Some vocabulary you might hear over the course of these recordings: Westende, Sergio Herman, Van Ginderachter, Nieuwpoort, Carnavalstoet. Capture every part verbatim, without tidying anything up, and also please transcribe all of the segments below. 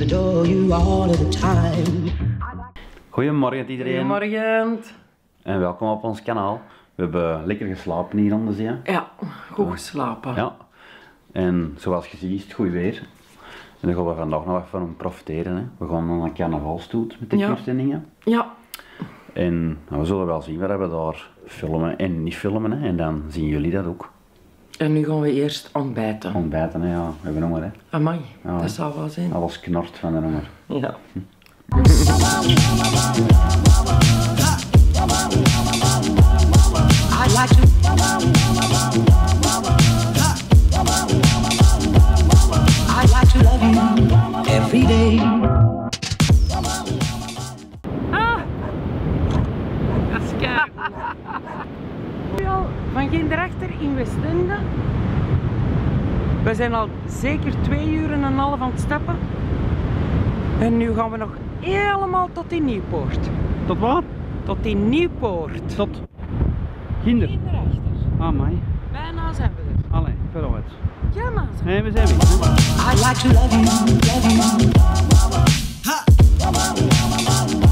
adore you all of the time. Goedemorgen iedereen. Goedemorgen. En welkom op ons kanaal. We hebben lekker geslapen hier aan de zee. Ja, goed uh, geslapen. Ja. En zoals je ziet is het goed weer. En daar gaan we vandaag nog even van profiteren. Hè. We gaan naar Carnavalstoet met de kunstendingen. Ja. Ja. En nou, we zullen wel zien waar we daar filmen en niet filmen. Hè. En dan zien jullie dat ook. En nu gaan we eerst ontbijten. Ontbijten, hè, ja. We hebben honger, hè. Amai, ja, dat zal wel zijn. Alles knort van de honger. Ja. Ah! Dat is kei. Van Ginderachter in Westende. We zijn al zeker twee uur en een half aan het stappen. En nu gaan we nog helemaal tot in Nieuwpoort. Tot waar? Tot in Nieuwpoort. Tot Ginder. Ginderachter. Amai. Bijna zijn we er. Allee, vooruit. Ja, maar. Nee, we zijn weer. I like to love you, love you. Ha! I like to love you.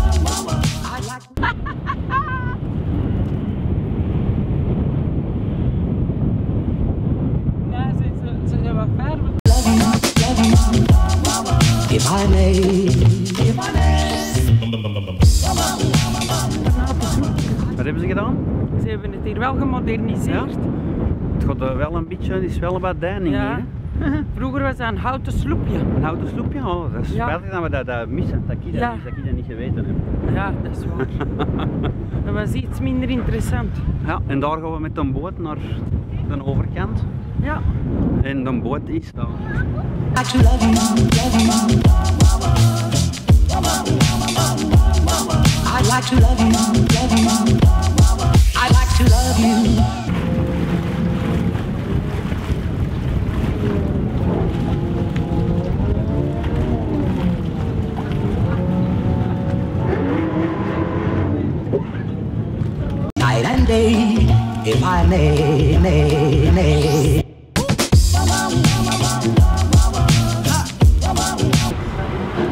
Ja, ze, ze zijn wat ver. Love you, love you. If I may, if I may. Wat hebben ze gedaan? Ze hebben het hier wel gemoderniseerd. Ja? Het gaat wel een beetje, het is wel wat deining, ja. Hier. Vroeger was dat een houten sloepje. Een houten sloepje? Oh, dat is ja. Spijtig dat we dat, dat missen, dat ik dat, ja. dat, ik dat niet geweten heb. Ja, dat is waar. Dat was iets minder interessant. Ja, en daar gaan we met een boot naar de overkant. Ja. En de boot is daar. I like to love you, love you. I like to love you. If I may, may, may.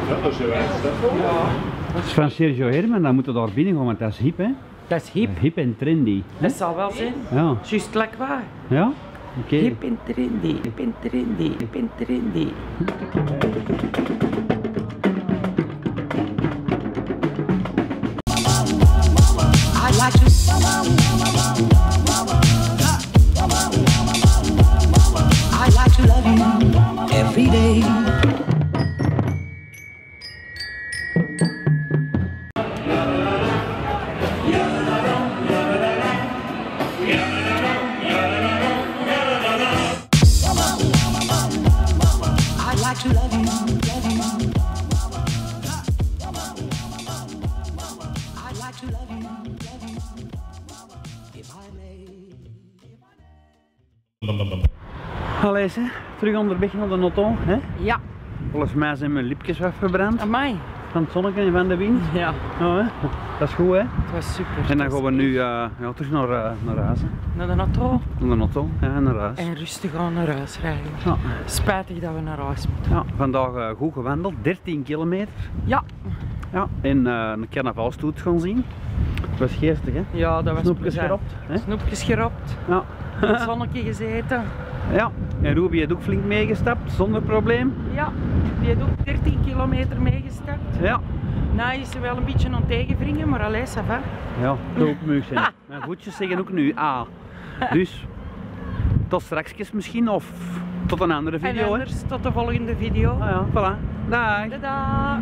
Dat is je wijste. Dat is van Sergio Herman, dan moeten we daar binnen gaan, want dat is hip, hè? Dat is hip. Hip en trendy. Dat zal wel zijn. Ja. Juist like waar. Ja? Oké. Okay. Hip en trendy, hip en trendy, hip en trendy. Allee, hè? Terug onderweg naar de auto, hè? Ja. Volgens mij zijn mijn lipjes wat verbrand. Amai. Van het zonnetje en van de wind. Ja. Oh, hè? Dat is goed, hè? Het was super. En dan gaan we nu uh, ja, terug naar, uh, naar huis. Hè? Naar de auto? Naar de auto, ja, naar huis. En rustig aan naar huis rijden. Ja. Spijtig dat we naar huis moeten. Ja, vandaag uh, goed gewandeld, dertien kilometer. Ja. Ja, en uh, een carnavalstoet gaan zien. Dat was geestig, hè? Ja, dat was snoepjes geropt. Hè? Snoepjes geropt. Ja. In het zonnetje gezeten. Ja, en Ruby heeft ook flink meegestapt, zonder probleem. Ja, die heeft ook dertien kilometer meegestapt. Ja, nou is ze wel een beetje aan het tegenwringen, maar allez, ça va. Ja, doopmugs. Mijn voetjes zeggen ook nu ah. Dus, tot straks misschien, of tot een andere video. En anders, hè? Tot de volgende video. Ah ja, voilà. Dag. Tada.